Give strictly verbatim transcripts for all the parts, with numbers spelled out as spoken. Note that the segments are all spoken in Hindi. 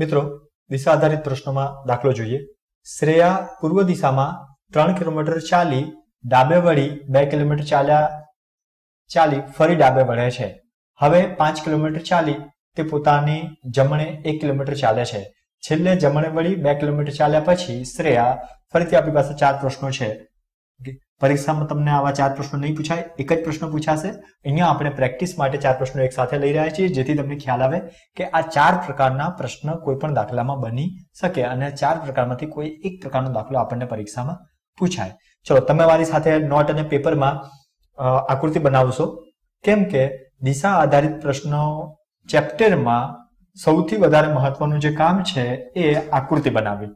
मित्रों दिशा आधारित प्रश्नों में दाखलो जोईए। श्रेया पूर्व दिशा में तीन किलोमीटर चाली डाबे वळी दो किलोमीटर चाल्या चाली फरी डाबे वळे छे। हवे पांच किलोमीटर चाली ते पोतानी जमणे एक किलोमीटर चाले छे। छेल्ले जमणे वळी दो किलोमीटर चाल्या पछी श्रेया फरीथी आपणी पासे चार प्रश्नो छे। परीक्षा में तमने आवा चार प्रश्नों नहीं पूछाय, एक ज प्रश्न पूछाशे। अहींया आपणे प्रेक्टिस माटे चार प्रश्नों एक साथे लई रह्या छीए जेथी तमने ख्याल आवे के आ चार प्रकारना प्रश्न कोई पण दाखलामां बनी सके अने चार प्रकारमांथी कोई एक प्रकारनो दाखलो आपणे परीक्षामां पूछाय। चलो तमे मारी साथे नोट अने पेपर में आकृति बनावशो, केम के दिशा आधारित प्रश्नों चेप्टर में सौथी वधारे महत्वनुं जे काम छे ए आकृति बनावी।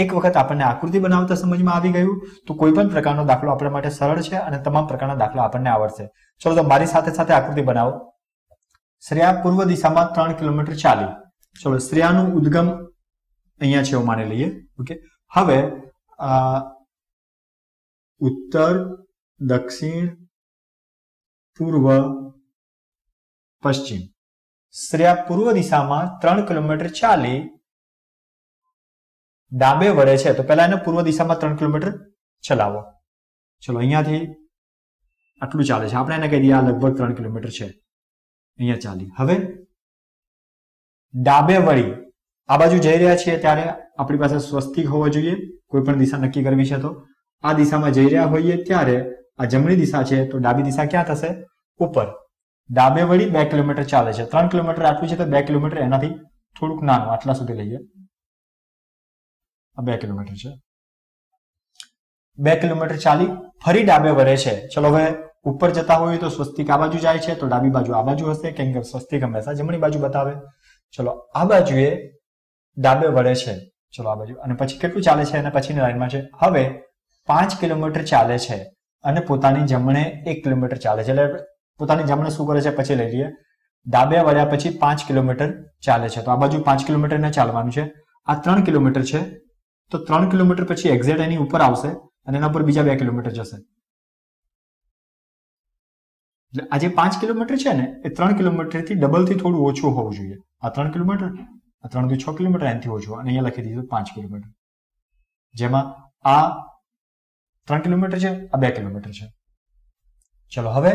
एक वक्त आपने आकृति बनावता समझ में आ गयु तो कोईपण प्रकारनो दाखलो आपना माटे सरल छे अने तमाम प्रकारना दाखला आपने आवडशे। चलो तो मारी साथे साथे आकृति बनावो। श्रेया पूर्व दिशा में तीन किलोमीटर चाली। चलो श्रेयानो उद्गम अहींया छे एवुं मानी लईए। ओके, हवे उत्तर दक्षिण पूर्व पश्चिम। श्रेया पूर्व दिशा में तीन किलोमीटर चाली डाबे वळे छे तो पहला एने पूर्व दिशा में तीन किलोमीटर चलावो। चलो अहींयाथी आटलुं चाले छे, आपणे एने कही दीए आ लगभग तीन किलोमीटर छे अहींया चाली। हवे डाबे वळी आ बाजू जई रह्या छीए त्यारे आपणी पासे स्वस्तिक होवो जोईए। कोईपण दिशा नक्की करवी छे तो आ दिशा में जई रह्या होईए त्यारे आ जमणी दिशा छे तो डाबी दिशा क्यां थशे उपर। डाबे वळी दो किलोमीटर चाले छे, तीन किलोमीटर आटलुं छे तो दो किलोमीटर एनाथी थोडुंक नानुं आटला सुधी लईए। दो किलोमीटर छे, दो किलोमीटर चाली फरी डाबे वळे छे। चलो हवे उपर जता होय तो स्वस्तिक आ बाजू जाय छे तो डाबी बाजू आ बाजू हशे केम के स्वस्तिक हमेशा जमणी बाजू बतावे। चलो आ बाजुए डाबे वळे छे, चलो आ बाजू अने पछी केटलुं चाले छे अने पछीनी लाइन मां छे। हवे पांच किलोमीटर चाले छे अने पोतानी जमणे एक किलोमीटर चाले छे, एटले पोतानी जमणे शुं करे छे पछी लई लईए। डाबे वळ्या पछी पांच किलोमीटर चाले छे तो आ बाजू पांच किलोमीटर ने चालवानुं छे। आ तीन किलोमीटर छे तो तीन किलोमीटर पछी एक्जेक्ट एनी ऊपर आवशे अने एना पर बीजा दो किलोमीटर जशे। એટલે આજે पांच किलोमीटर छे ने ए तीन किलोमीटर थी डबल थी थोडुं ओछुं होवुं जोईए। आ तीन किलोमीटर आ तीन થી छह किलोमीटर એનથી ઓછું અને અહીંયા લખી દીધું पांच કિલોમીટર, જેમાં આ तीन કિલોમીટર છે આ दो કિલોમીટર છે। ચલો હવે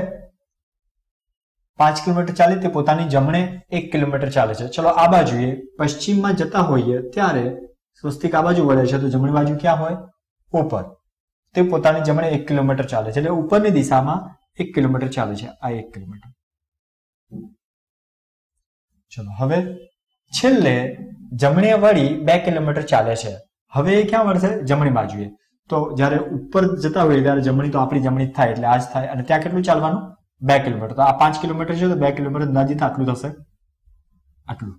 पांच કિલોમીટર ચાલે તે પોતાની જમણે एक કિલોમીટર ચાલે છે। ચલો આ બાજુએ પશ્ચિમમાં જતા હોઈએ ત્યારે स्वस्तिक आ बाजू वळे छे तो जमणी बाजू क्या होय ऊपर, ते पोतानी जमणे एक किलोमीटर चाले छे એટલે ઉપરની દિશામાં एक किलोमीटर चाले छे आ एक किलोमीटर। चलो हवे છેલ્લે જમણે વળી दो કિલોમીટર ચાલે છે, હવે એ ક્યાં વળશે જમણી બાજુએ। તો જ્યારે ઉપર જતા હોય ત્યારે જમણી તો આપણી જમણી થાય એટલે આ જ થાય અને ત્યાં કેટલું ચાલવાનું दो કિલોમીટર। તો આ पांच કિલોમીટર છે તો दो કિલોમીટર અંદાજિત આટલું થશે આટલું,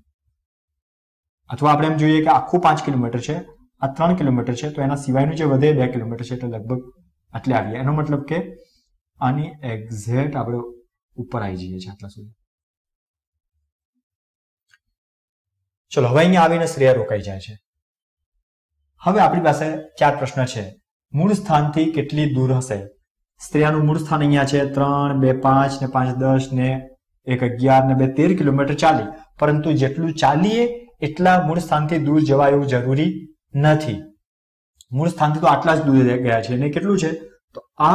अथवा आपणे एम जोईए के आखू पांच किलोमीटर छे आ तीन किलोमीटर छे तो एना सिवायनुं जे वधे दो किलोमीटर छे तो लगभग आटले आवीए। एनो मतलब के आनी एक्झेक्ट आपणे ऊपर आई जईए छे आटला सुधी। चलो हवे अहींया आवीने श्रेया रोकाई जाय छे। हवे आपणी पासे चार प्रश्न छे। मूळ स्थानथी केटली दूर हशे? श्रेयानुं मूळ स्थान अहींया छे तीन दो पांच ने पांच दस ने एक अगियार ने बे तेर किलोमीटर चाली, परंतु जेटलुं चालीए एटला मूळ स्थानथी दूर जवा एवुं जरूरी नथी। मूळ स्थानथी तो आटला ज दूर गया छे ने केटलुं छे तो आ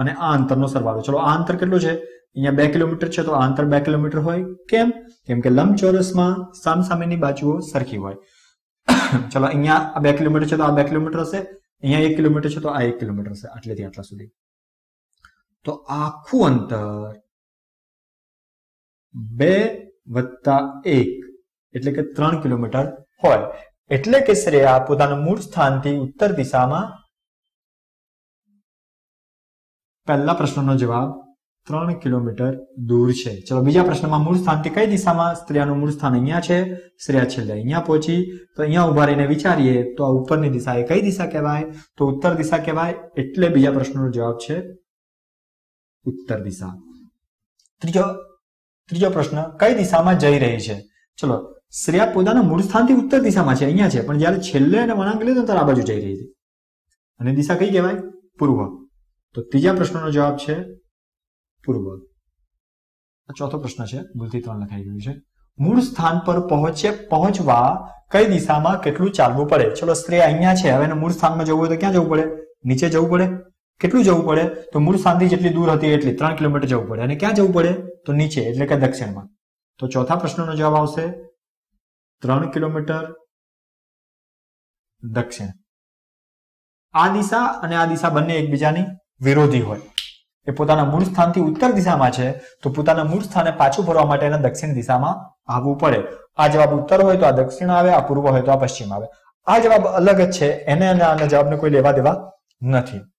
अने आ अंतरनो सरवाळो। चलो आ अंतर केटलुं छे अहींया दो किलोमीटर छे तो आ अंतर दो किलोमीटर होय, केम केम के लंबचोरसमां सामसामेनी बाजुओ सरखी होय। चलो अहींया दो किलोमीटर छे तो आ दो किलोमीटर हशे, अहींया एक किलोमीटर छे तो आ एक किलोमीटर हशे, आटलेथी आटला सुधी। तो आखुं अंतर दो वत्ता एक एटले के तीन किलोमीटर होय। एटले के श्रेया पोताना मूळ स्थानथी उत्तर दिशामां पहला प्रश्ननो जवाब तीन किलोमीटर दूर छे। चलो बीजा प्रश्नमां मूळ स्थानथी कई दिशामां? श्रेयानुं मूळ स्थान अहींया छे, श्रेया छेल्ले अहींया पहोंची तो अहींया उभा रहीने विचारीए तो आ उपरनी दिशा ए कई दिशा कहेवाय तो उत्तर दिशा कहेवाय, एटले बीजा प्रश्ननो जवाब छे उत्तर दिशा। त्रीजो त्रीजो प्रश्न कई दिशामां जई रही छे? चलो श्रेया पोताना मूळ स्थानथी उत्तर दिशामां छे अहींया छे, पण ज्यारे छेल्ले एने वळांक लीधो त्यारे आ बाजू जई रही हती अने दिशा कई कहेवाय पूर्व। तो त्रीजा प्रश्ननो जवाब छे पूर्व। आ चौथो प्रश्न छे, भूलथी तीन लखाई गयो छे। मूळ स्थान पर पहुंचे पहुंचवा कई दिशा में केटलू चालवू पड़े। चलो स्त्री अहींया छे, हवे मूळ स्थान में जवू तो क्या जवू पड़े? नीचे जवू पड़े। केटलू जवू पड़े? तो मूळ स्थान थी जेटली दूर हती एटली त्रण किलोमीटर जवू पड़े। अने क्या जवू पड़े? तो नीचे एटले के दक्षिण में। तो चौथा प्रश्ननो जवाब आवशे त्रण किलोमीटर दक्षिण। आ दिशा अने आ दिशा बने एकबीजानी विरोधी होय। ए पोताना मूळ स्थान थी उत्तर दिशा में है तो पोताना मूळ स्थाने पाछुं फरवा माटे एने दक्षिण दिशा में आववू पड़े। आ जवाब उत्तर होय तो आ दक्षिण आवे, आ पूर्व होय तो आ पश्चिम आवे। आ जवाब अलग ज छे, एने आना जवाब ने कोई लेवा देवा नहीं।